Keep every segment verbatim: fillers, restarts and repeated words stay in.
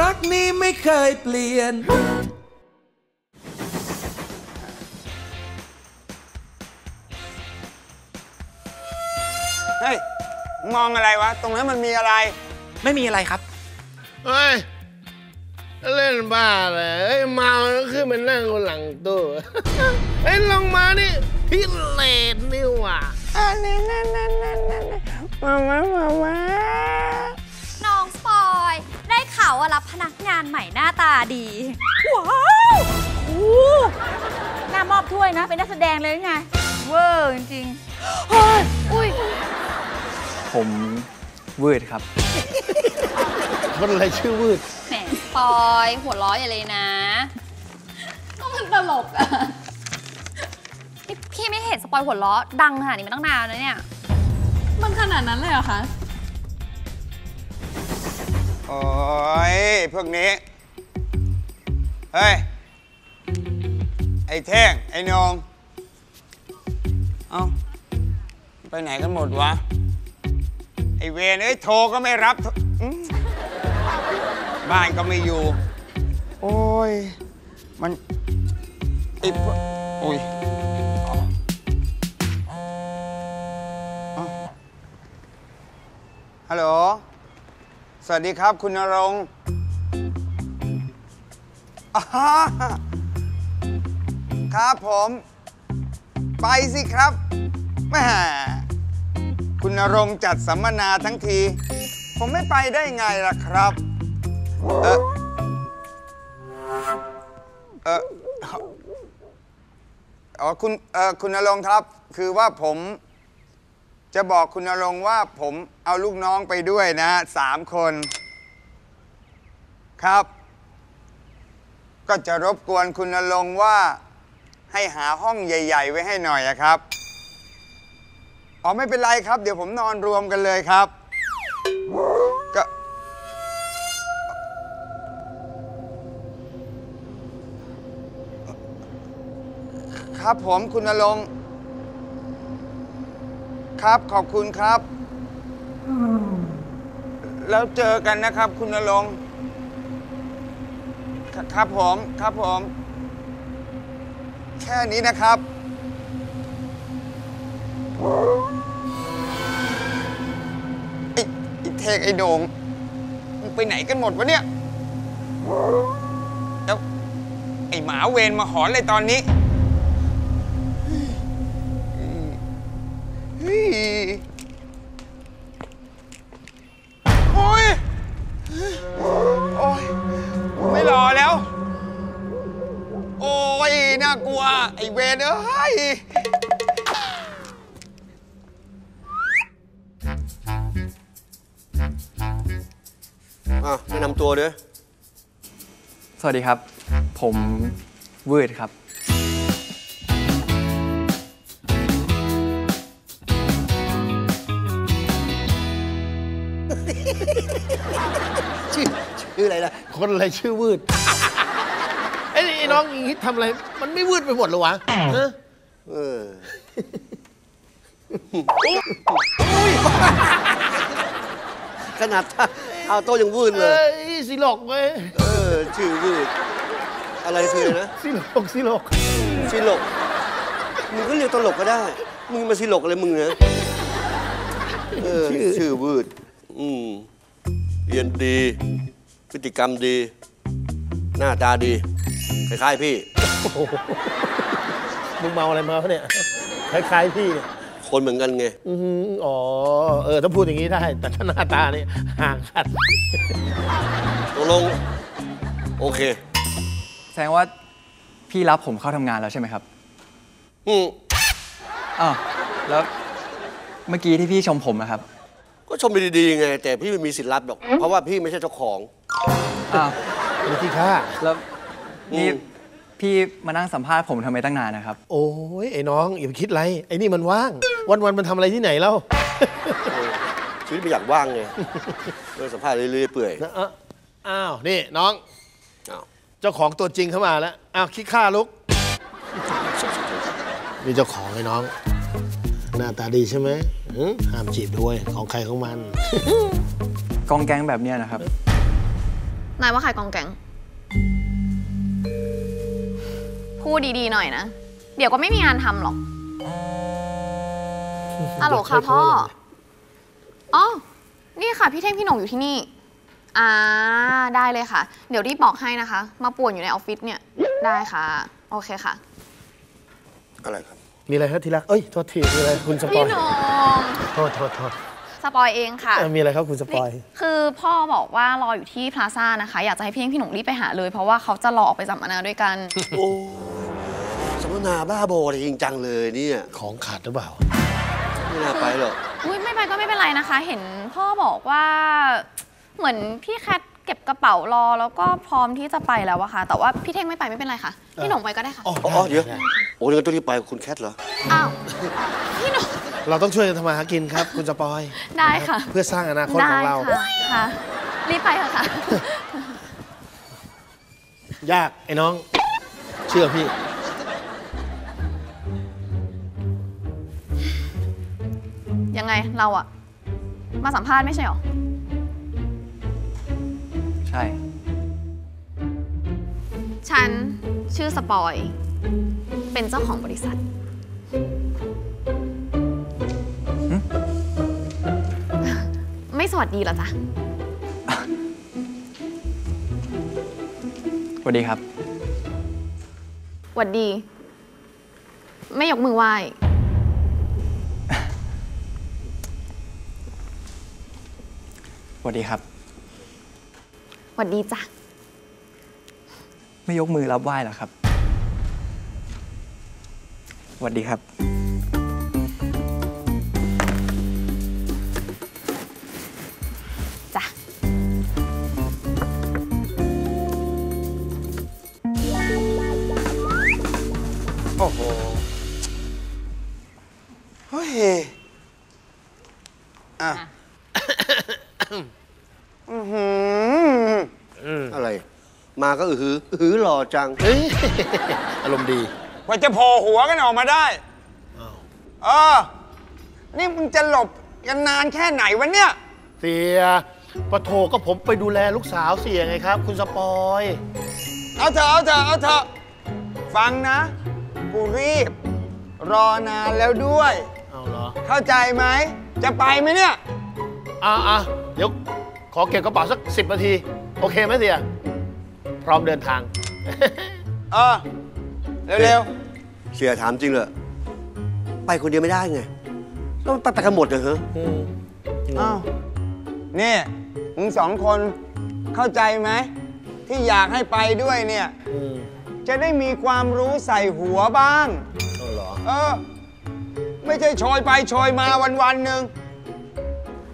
รักนี้ไม่เคยเปลี่ยนเฮ้ยมองอะไรวะตรงนั้นมันมีอะไรไม่มีอะไรครับเฮ้ยเล่นบ้าเลยเฮ้ยมาแล้วขึ้นไปนั่งคนหลังตู้เฮ้ยลงมานี่พิเรนนี่ว่ะอะไรนั่นนั่นนั่นนั่นมามามามาน้องสปอยได้ข่าวว่ารับพนักงานใหม่หน้าตาดีว้าวโอ้หน้ามอบถ้วยนะเป็นนักแสดงเลยไงเวอร์จริงๆเฮ้ยอุ้ยผมวืดครับมันอะไรชื่อวืดแหมปอยหัวล้ออย่าเลยนะก็มันตลกอะพี่ไม่เห็นสปอยหัวล้อดังขนาดนี้มันตั้งนานแล้วเนี่ยมันขนาดนั้นเลยเหรอคะโอ้ยพวกนี้เฮ้ยไอ้เท่งไอ้นงเอ้าไปไหนกันหมดวะไอ้เวรเอ้ยโทรก็ไม่รับบ้านก็ไม่อยู่โอ้ยมันไอ้โอ้ยฮัลโหลสวัสดีครับคุณณรงค์ครับผมไปสิครับแม่คุณณรงค์จัดสัมมนาทั้งทีผมไม่ไปได้ไงล่ะครับเออเอออ๋อคุณเออคุณณรงค์ครับคือว่าผมจะบอกคุณณรงค์ว่าผมเอาลูกน้องไปด้วยนะสามคนครับก็จะรบกวนคุณณรงค์ว่าให้หาห้องใหญ่ๆไว้ให้หน่อยนะครับอ๋อไม่เป็นไรครับเดี๋ยวผมนอนรวมกันเลยครับก็ครับผมคุณณรงค์ครับขอบคุณครับแล้วเจอกันนะครับคุณณรงค์ครับผมครับผมแค่นี้นะครับไอ้เทกไอ้โด่งมึงไปไหนกันหมดวะเนี่ยแล้วไอ้หมาเวรมาหอนเลยตอนนี้โอ้ยโอ้ยไม่รอแล้วโอ้ยน่ากลัวไอ้เวรเอ้ยอ่ะแนะนำตัวด้วยสวัสดีครับผมวืดครับชื่ออะไรนะคนอะไรชื่อวืดไอ้น้องอย่างนี้ทำอะไรมันไม่วืดไปหมดหรอวะเออเออขนาดเอาโต้ยังวืดเลยสิหลอกเว้ยเออชื่อวืดอะไรชื่อนะสิหลอกสิหลอกสิหลอกมึงก็เรียกตลกก็ได้มึงมาสิหลอกอะไรมึงนะเออชื่อวืดอืมเรียนดีพฤติกรรมดีหน้าตาดีคล้ายๆพี่มึงเมาอะไรมาเนี่ยคล้ายๆพี่เนี่ยคนเหมือนกันไงอ๋อเออถ้าพูดอย่างนี้ได้แต่หน้าตาเนี่ยห่างกันตกลงโอเคแสดงว่าพี่รับผมเข้าทำงานแล้วใช่ไหมครับอืมอ๋อแล้วเมื่อกี้ที่พี่ชมผมนะครับก็ชมดีๆไงแต่พี่ไม่มีสิทธิ์รับหรอกเพราะว่าพี่ไม่ใช่เจ้าของอ้าวนี่ที่ข้าแล้วนี่พี่มานั่งสัมภาษณ์ผมทำไมตั้งนานนะครับโอ้ยไอ้น้องอย่าคิดไรไอ้นี่มันว่างวันๆมันทำอะไรที่ไหนเล่าชีวิตไม่อยากว่างไงเรื่องสัมภาษณ์เรื่อยๆเปื่อยอ้าวนี่น้องเจ้าของตัวจริงเข้ามาแล้วอ้าวคิดข้าลุกนี่เจ้าของไอ้น้องหน้าตาดีใช่ไหมห้ามจีบด้วยของใครของมันกองแกงแบบเนี้ยนะครับ นายว่าใครกองแกงพูดดีๆหน่อยนะเดี๋ยวก็ไม่มีงานทำหรอกฮัลโหลค่ะพ่ออ๋อนี่ค่ะพี่เท่งพี่หน่งอยู่ที่นี่อ่าได้เลยค่ะเดี๋ยวรีบบอกให้นะคะมาป่วนอยู่ในออฟฟิศเนี่ยได้ค่ะโอเคค่ะอะไรครับมีอะไรครับทีละเอ้ยโทษทีมีอะไรคุณสปอยพี่หน่งโทษโทษโทษสปอยเองค่ะมีอะไรครับคุณสปอยคือพ่อบอกว่ารออยู่ที่พลาซ่านะคะอยากจะให้พี่เท่งพี่หน่งรีบไปหาเลยเพราะว่าเขาจะรอออกไปสัมมนาด้วยกันโอ้สัมมนาบ้าโบอะไรจริงจังเลยเนี่ยของขาดหรือเปล่าไม่น่าไปหรอกอุ้ยไม่ไปก็ไม่เป็นไรนะคะเห็นพ่อบอกว่าเหมือนพี่แคทเก็บกระเป๋ารอแล้วก็พร้อมที่จะไปแล้วอะค่ะแต่ว่าพี่เท่งไม่ไปไม่เป็นไรค่ะพี่หน่งไปก็ได้ค่ะอ๋อเดี๋ยวโอ้เดี๋ยวต้องรีบไปคุณแคทเหรออ้าวพี่หน่งเราต้องช่วยกันทำมาหากินครับคุณสปอยได้ค่ะเพื่อสร้างอนาคตของเราค่ะรีบไปค่ะยากไอ้น้องเชื่อพี่ยังไงเราอะมาสัมภาษณ์ไม่ใช่หรอใช่ฉันชื่อสปอยเป็นเจ้าของบริษัทไม่สวัสดีหรอจ๊ะสวัสดีครับสวัสดีไม่ยกมือไหว้สวัสดีครับสวัสดีจ้ะไม่ยกมือรับไหว้หรอครับสวัสดีครับจ้ะโอ้โหเฮ้ยอ่ะอะไรมาก็อือหืออือหือหล่อจังอารมณ์ดีว่าจะโผล่หัวกันออกมาได้เออนี่มึงจะหลบกันนานแค่ไหนวะเนี่ยเสียปะโถก็ผมไปดูแลลูกสาวเสียไงครับคุณสปอยเอาเถอะเอาเถอะเอาเถอะฟังนะกูรีบรอนานแล้วด้วยเอาเหรอเข้าใจไหมจะไปไหมเนี่ยอ่ะอ่ะเดี๋ยวขอเก็บกระเป๋าสักสิบนาทีโอเคไหมเสียพร้อมเดินทางเออเร็วๆเสียถามจริงเหรอไปคนเดียวไม่ได้ไงต้องไปกันหมดเลยเหรออ้าวนี่มึงสองคนเข้าใจไหมที่อยากให้ไปด้วยเนี่ยจะได้มีความรู้ใส่หัวบ้างเออเหรอเออไม่ใช่โชยไปโชยมาวันๆหนึ่ง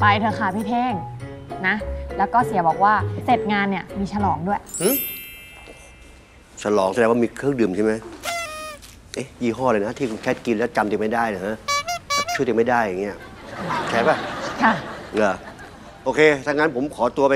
ไปเถอะค่ะพี่เท่งนะแล้วก็เสียบอกว่าเสร็จงานเนี่ยมีฉลองด้วยฉลองแสดงว่ามีเครื่องดื่มใช่ไหมเอ๊ะยี่ห้อเลยนะที่คุณแคทกินแล้วจำตัวไม่ได้เหรอฮะช่วยตัวไม่ได้อย่างเงี้ยแคทป่ะค่ะเหรอโอเคถ้างั้นผมขอตัวไป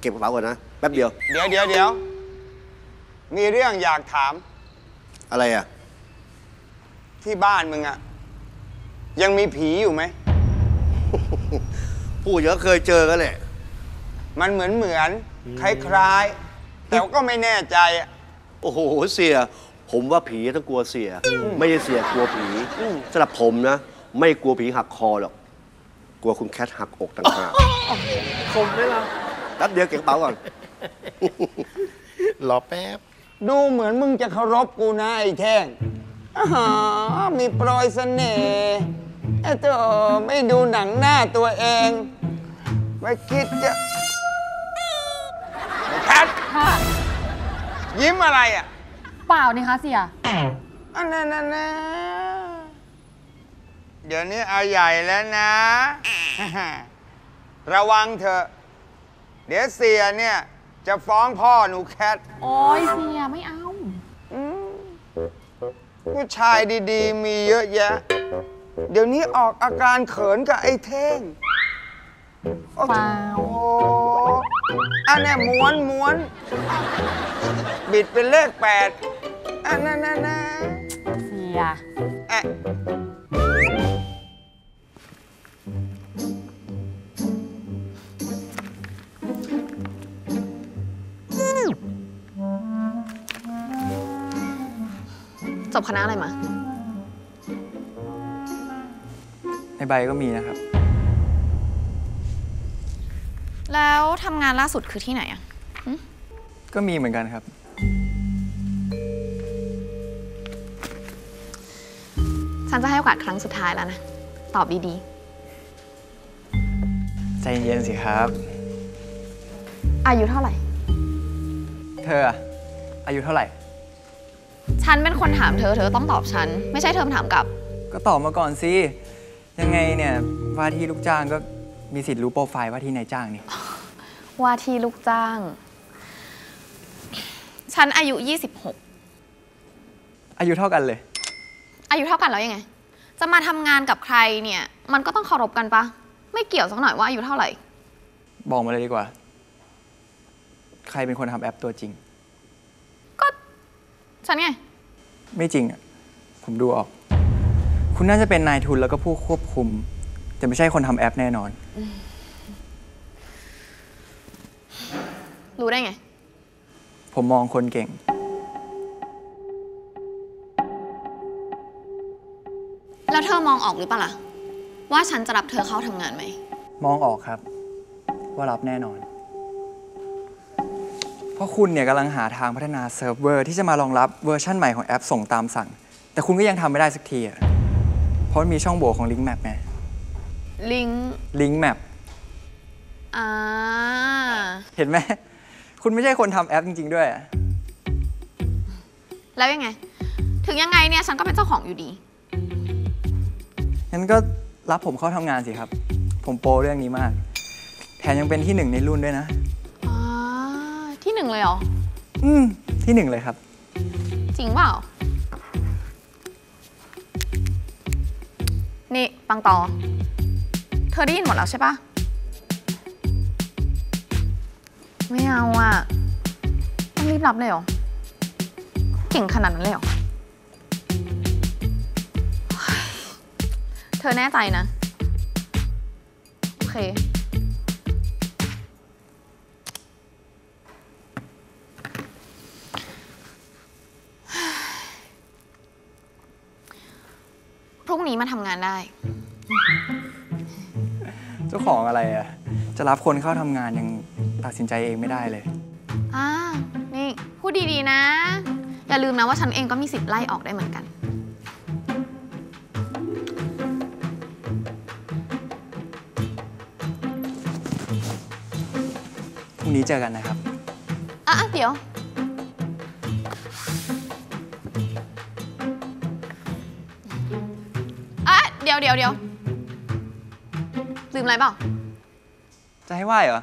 เก็บกระเป๋าก่อนนะแป๊บเดียวเดี๋ยวเดี๋ยวเดี๋ยวมีเรื่องอยากถามอะไรอ่ะที่บ้านมึงอ่ะยังมีผีอยู่ไหมผู้เยอะเคยเจอกันแหละมันเหมือนเหมือนคล้ายๆแต่ก็ไม่แน่ใจโอ้โหเสียผมว่าผีต้องกลัวเสียไม่ใช่เสียกลัวผีสำหรับผมนะไม่กลัวผีหักคอหรอกกลัวคุณแคทหักอกต่างหากคมได้แล้วนัดเดียวเก็บกระเป๋าก่อนรอแป๊บดูเหมือนมึงจะเคารพกูนะไอ้แท่งมีโปรยเสน่ห์ไอ้ตัวไม่ดูหนังหน้าตัวเองไม่คิดจะแคทค่ะยิ้มอะไรอ่ะเปล่านี่คะเสียอันนั้นนะเดี๋ยวนี้เอาใหญ่แล้วนะระวังเถอะเดี๋ยวเสียเนี่ยจะฟ้องพ่อหนูแคทโอ้ยเสียไม่เอาผู้ชายดีๆมีเยอะแยะเดี๋ยวนี้ออกอาการเขินกับไอ้เท่งเปล่าอันนี้ม้วนม้วนบิดเป็นเลขแปดอันนั้นนะเสียอ่ะ สอบคณะอะไรมาในใบก็มีนะครับแล้วทำงานล่าสุดคือที่ไหนอ่ะก็มีเหมือนกันครับฉันจะให้โอกาสครั้งสุดท้ายแล้วนะตอบดีๆใจเย็นๆสิครับอายุเท่าไหร่เธออายุเท่าไหร่ฉันเป็นคนถามเธอเธอต้องตอบฉันไม่ใช่เธอถามกลับก็ตอบมาก่อนสิยังไงเนี่ยว่าที่ลูกจ้างก็มีสิทธิ์รู้โปรไฟล์ว่าที่นายจ้างนี่ว่าที่ลูกจ้างฉันอายุยี่สิบหกอายุเท่ากันเลยอายุเท่ากันแล้วยังไงจะมาทำงานกับใครเนี่ยมันก็ต้องเคารพกันปะไม่เกี่ยวสักหน่อยว่าอายุเท่าไหร่บอกมาเลยดีกว่าใครเป็นคนทำแอปตัวจริงก็ฉันไงไม่จริงอ่ะผมดูออกคุณน่าจะเป็นนายทุนแล้วก็ผู้ควบคุมแต่ไม่ใช่คนทำแอปแน่นอนรู้ได้ไงผมมองคนเก่งแล้วเธอมองออกหรือเปล่าล่ะว่าฉันจะรับเธอเข้าทำงานไหมมองออกครับว่ารับแน่นอนเพราะคุณเนี่ยกำลังหาทางพัฒนาเซิร์ฟเวอร์ที่จะมารองรับเวอร์ชั่นใหม่ของแอปส่งตามสั่งแต่คุณก็ยังทำไม่ได้สักทีอ่ะเพราะมีช่องโหว่ของ Link Map ไง Link Link Map อ่าเห็นไหมคุณไม่ใช่คนทำแอปจริงๆด้วยแล้วยังไงถึงยังไงเนี่ยฉันก็เป็นเจ้าของอยู่ดีงั้นก็รับผมเข้าทำงานสิครับผมโปรเรื่องนี้มากแถมยังเป็นที่หนึ่งในรุ่นด้วยนะอ๋อที่หนึ่งเลยเหรออืมที่หนึ่งเลยครับจริงเปล่านี่ปังตอเธอได้ยินหมดแล้วใช่ปะไม่เอาอ่ะต้องรีบรับเลยเหรอเก่งขนาดนั้นเลยเหรอเธอแน่ใจนะโอเคพรุ่งนี้มาทำงานได้เจ้าของอะไรอ่ะจะรับคนเข้าทำงานยังตัดสินใจเองไม่ได้เลยอ่านี่พูดดีๆนะอย่าลืมนะว่าฉันเองก็มีสิทธิ์ไล่ออกได้เหมือนกันพรุ่งนี้เจอกันนะครับอ่ะเดี๋ยวอ่ะเดี๋ยวเดี๋ยวเดี๋ยวลืมอะไรเปล่าจะให้ไหว้เหรอ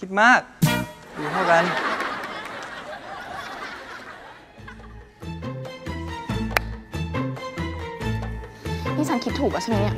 คิดมากอยู่เท่ากันนี่ฉันคิดถูกป่ะใช่ไหมเนี่ย